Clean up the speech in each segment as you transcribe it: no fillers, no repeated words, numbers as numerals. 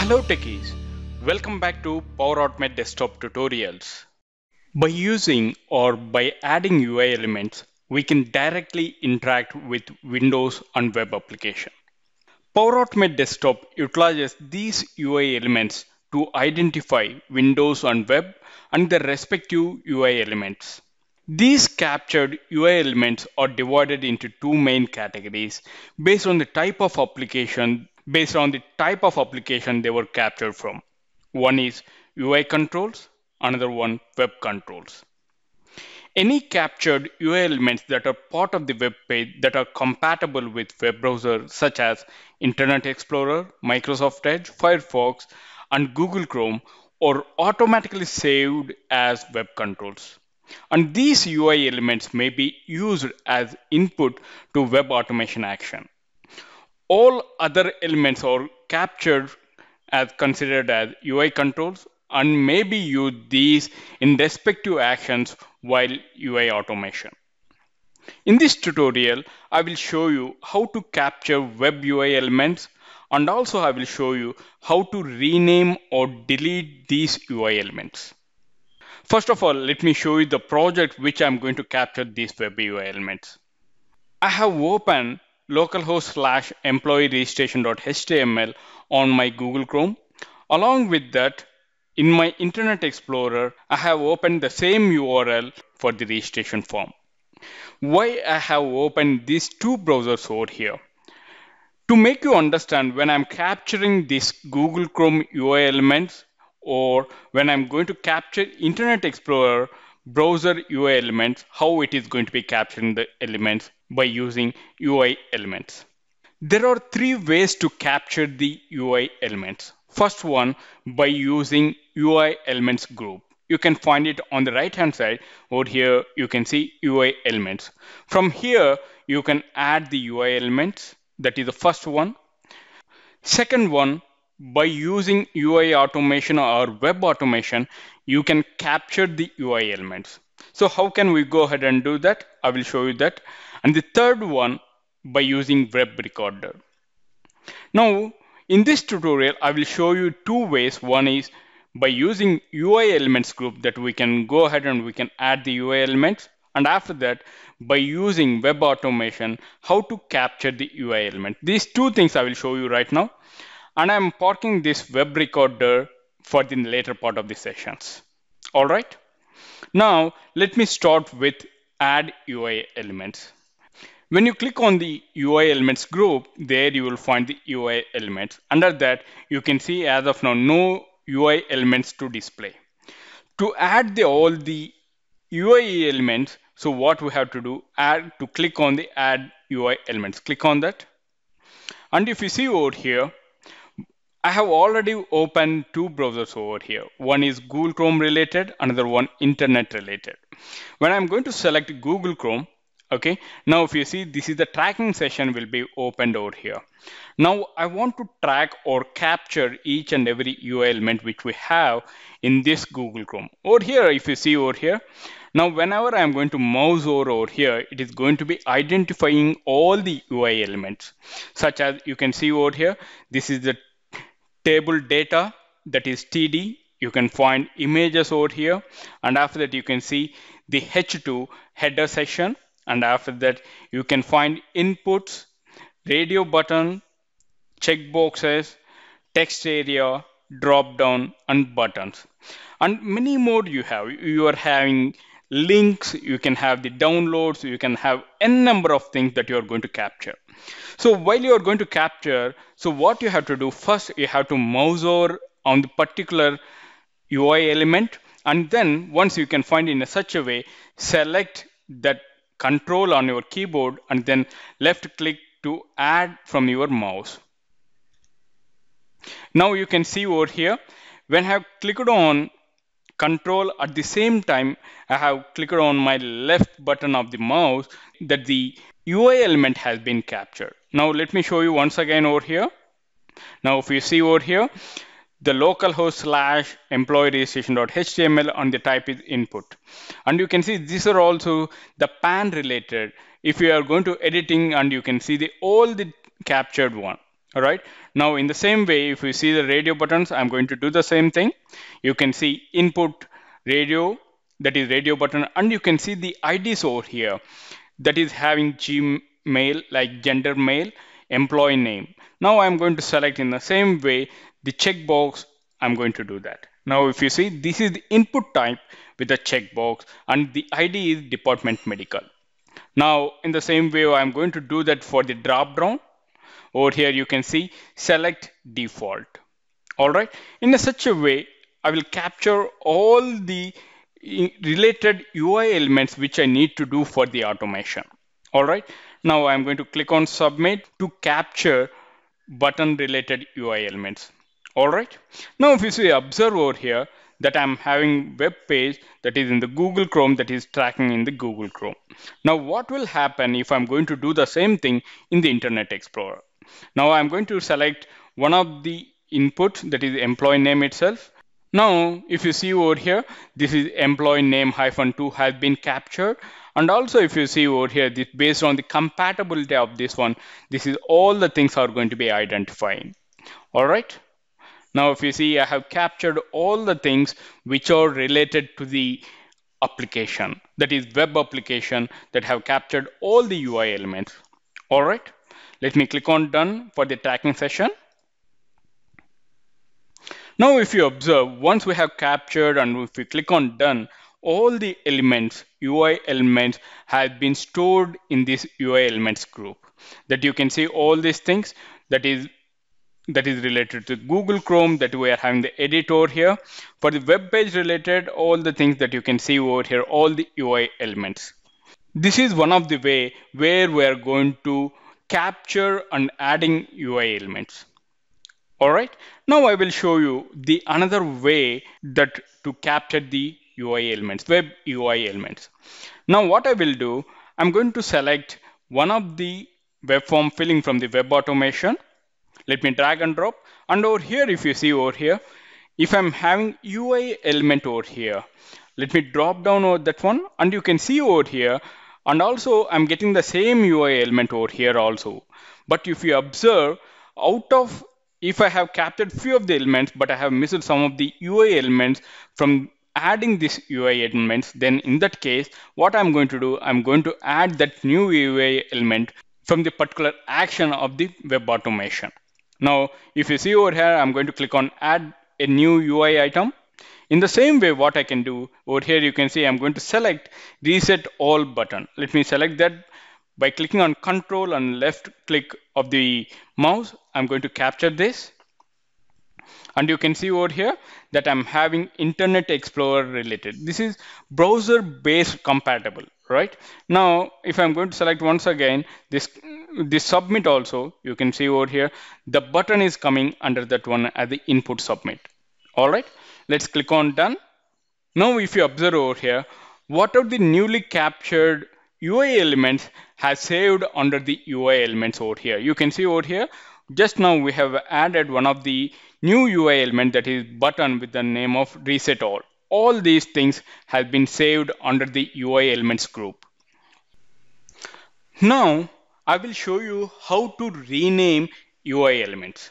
Hello techies, welcome back to Power Automate Desktop tutorials. By using or by adding UI elements, we can directly interact with Windows and web application. Power Automate Desktop utilizes these UI elements to identify Windows and web and their respective UI elements. These captured UI elements are divided into two main categories based on the type of application they were captured from. One is UI controls, another one web controls. Any captured UI elements that are part of the web page that are compatible with web browsers such as Internet Explorer, Microsoft Edge, Firefox, and Google Chrome are automatically saved as web controls. And these UI elements may be used as input to web automation action. All other elements are captured as considered as UI controls and may be used these in respective actions while UI automation. In this tutorial, I will show you how to capture web UI elements, and also I will show you how to rename or delete these UI elements. First of all, let me show you the project which I'm going to capture these web UI elements. I have opened localhost/employee-registration.html on my Google Chrome. Along with that, in my Internet Explorer, I have opened the same URL for the registration form. Why I have opened these two browsers over here? To make you understand, when I'm capturing these Google Chrome UI elements, or when I'm going to capture Internet Explorer browser UI elements, how it is going to be capturing the elements by using UI elements. There are three ways to capture the UI elements. First one, by using UI elements group. You can find it on the right hand side. Over here, you can see UI elements. From here, you can add the UI elements. That is the first one. Second one, by using UI automation or web automation, you can capture the UI elements. So how can we go ahead and do that? I will show you that. And the third one, by using web recorder. Now, in this tutorial, I will show you two ways. One is by using UI elements group, that we can go ahead and we can add the UI elements. And after that, by using web automation, how to capture the UI element. These two things I will show you right now. And I'm parking this web recorder for the later part of the sessions. All right. Now, let me start with add UI elements. When you click on the UI elements group, there you will find the UI elements. Under that, you can see as of now, no UI elements to display. To add all the UI elements, so what we have to do, click on the add UI elements. Click on that. And if you see over here, I have already opened two browsers over here. One is Google Chrome related, another one Internet related. When I'm going to select Google Chrome, okay, now if you see, this is the tracking session will be opened over here. Now I want to track or capture each and every UI element which we have in this Google Chrome. Over here, if you see over here, now whenever I'm going to mouse over here, it is going to be identifying all the UI elements, such as you can see over here, this is the table data, that is TD. You can find images over here. And after that, you can see the H2 header section. And after that, you can find inputs, radio button, checkboxes, text area, drop down, and buttons. And many more you have. You are having links, you can have the downloads, you can have n number of things that you are going to capture. So while you are going to capture, so what you have to do, first you have to mouse over on the particular UI element, and then once you can find in such a way, select that control on your keyboard and then left click to add from your mouse. Now you can see over here, when I have clicked on control at the same time, I have clicked on my left button of the mouse, that the UI element has been captured. Now let me show you once again over here. Now if you see over here, the localhost/employee-registration.html and the type is input. And you can see these are also the PAN related. If you are going to editing, and you can see all the captured one. All right. Now, in the same way, if you see the radio buttons, I'm going to do the same thing. You can see input radio, that is radio button, and you can see the IDs over here that is having Gmail, like gender male, employee name. Now I'm going to select in the same way the checkbox. I'm going to do that. Now, if you see, this is the input type with a checkbox, and the ID is department medical. Now, in the same way, I'm going to do that for the drop down. Over here, you can see select default. All right. In such a way, I will capture all the related UI elements which I need to do for the automation. All right. Now I'm going to click on submit to capture button related UI elements. All right. Now, if you see, observe over here that I'm having web page that is in the Google Chrome, that is tracking in the Google Chrome. Now, what will happen if I'm going to do the same thing in the Internet Explorer? Now I'm going to select one of the input, that is employee name itself. Now, if you see over here, this is employee name -2 has been captured. And also, if you see over here, this based on the compatibility of this one, this is all the things are going to be identifying. All right. Now, if you see, I have captured all the things which are related to the application, that is web application, that have captured all the UI elements. All right. Let me click on done for the tracking session. Now, if you observe, once we have captured and if we click on done, all the elements, UI elements, have been stored in this UI elements group. That you can see all these things that is related to Google Chrome, that we are having the edit over here. For the web page related, all the things that you can see over here, all the UI elements. This is one of the way where we are going to capture and adding UI elements. All right. Now I will show you the another way that to capture the UI elements, web UI elements. Now what I will do, I'm going to select one of the web form filling from the web automation. Let me drag and drop. And over here, if you see over here, if I'm having UI element over here, let me drop down over that one. And you can see over here, and also I'm getting the same UI element over here also. But if you observe, out of, if I have captured few of the elements, but I have missed some of the UI elements from adding this UI elements, then in that case, what I'm going to do, I'm going to add that new UI element from the particular action of the web automation. Now, if you see over here, I'm going to click on add a new UI item. In the same way, what I can do over here, you can see I'm going to select reset all button. Let me select that by clicking on control and left click of the mouse. I'm going to capture this. And you can see over here that I'm having Internet Explorer related. This is browser based compatible, right? Now, if I'm going to select once again, this submit also, you can see over here, the button is coming under that one as the input submit. All right, let's click on done. Now, if you observe over here, what are the newly captured UI elements has saved under the UI elements over here. You can see over here, just now we have added one of the new UI element, that is button with the name of reset all. All these things have been saved under the UI elements group. Now, I will show you how to rename UI elements.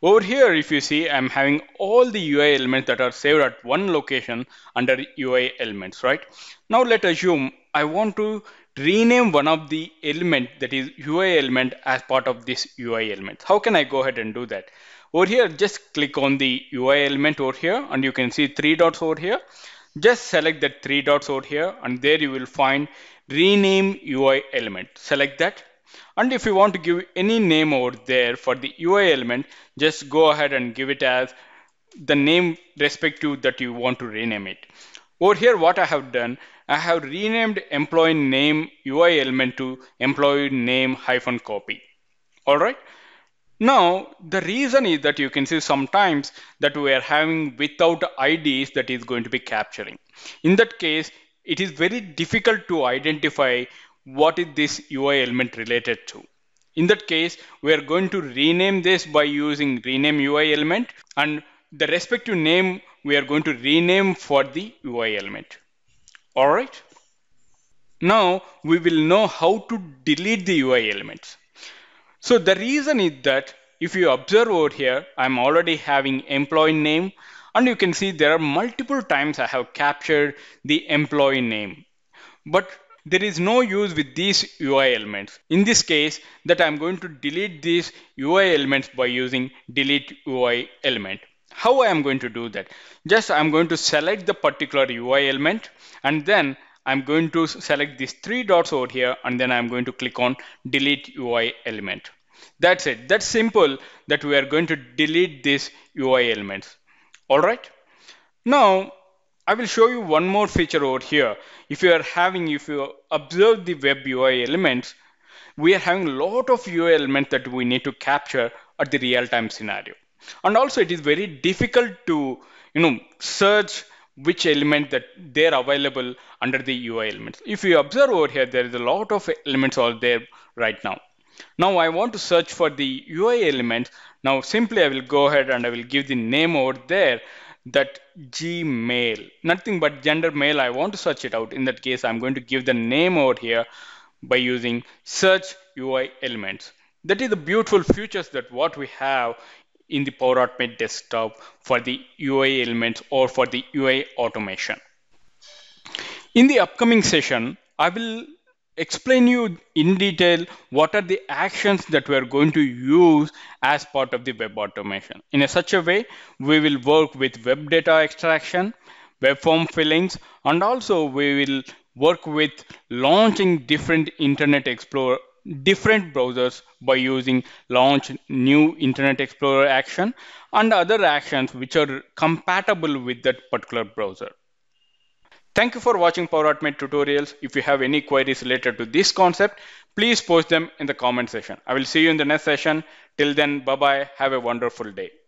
Over here, if you see, I'm having all the UI elements that are saved at one location under UI elements, right? Now, let's assume I want to rename one of the element, that is UI element, as part of this UI element. How can I go ahead and do that? Over here, just click on the UI element over here, and you can see three dots over here. Just select that three dots over here, and there you will find rename UI element. Select that. And if you want to give any name over there for the UI element, just go ahead and give it as the name respective that you want to rename it. Over here, what I have done, I have renamed employee name UI element to employee name -copy. All right. Now, the reason is that you can see sometimes that we are having without IDs that is going to be capturing. In that case, it is very difficult to identify what is this UI element related to. In that case, we are going to rename this by using rename UI element, and the respective name we are going to rename for the UI element. All right. Now we will know how to delete the UI elements. So the reason is that if you observe over here, I'm already having employee name, and you can see there are multiple times I have captured the employee name. But there is no use with these UI elements. In this case, that I'm going to delete these UI elements by using delete UI element. How I am going to do that? Just I'm going to select the particular UI element, and then I'm going to select these three dots over here, and then I'm going to click on delete UI element. That's it. That's simple, that we are going to delete these UI elements. All right. Now, I will show you one more feature over here. If you observe the web UI elements, we are having a lot of UI elements that we need to capture at the real-time scenario. And also it is very difficult to search which element that they're available under the UI elements. If you observe over here, there is a lot of elements all there right now. Now I want to search for the UI element. Now simply I will go ahead and I will give the name over there, that Gmail, nothing but gender male. I want to search it out. In that case, I'm going to give the name over here by using search UI elements. That is the beautiful features that what we have in the Power Automate Desktop for the UI elements or for the UI automation. In the upcoming session, I will explain you in detail what are the actions that we are going to use as part of the web automation. In such a way, we will work with web data extraction, web form fillings, and also we will work with launching different Internet Explorer different browsers by using launch new Internet Explorer action and other actions which are compatible with that particular browser. Thank you for watching Power Automate tutorials. If you have any queries related to this concept, please post them in the comment section. I will see you in the next session. Till then, bye-bye. Have a wonderful day.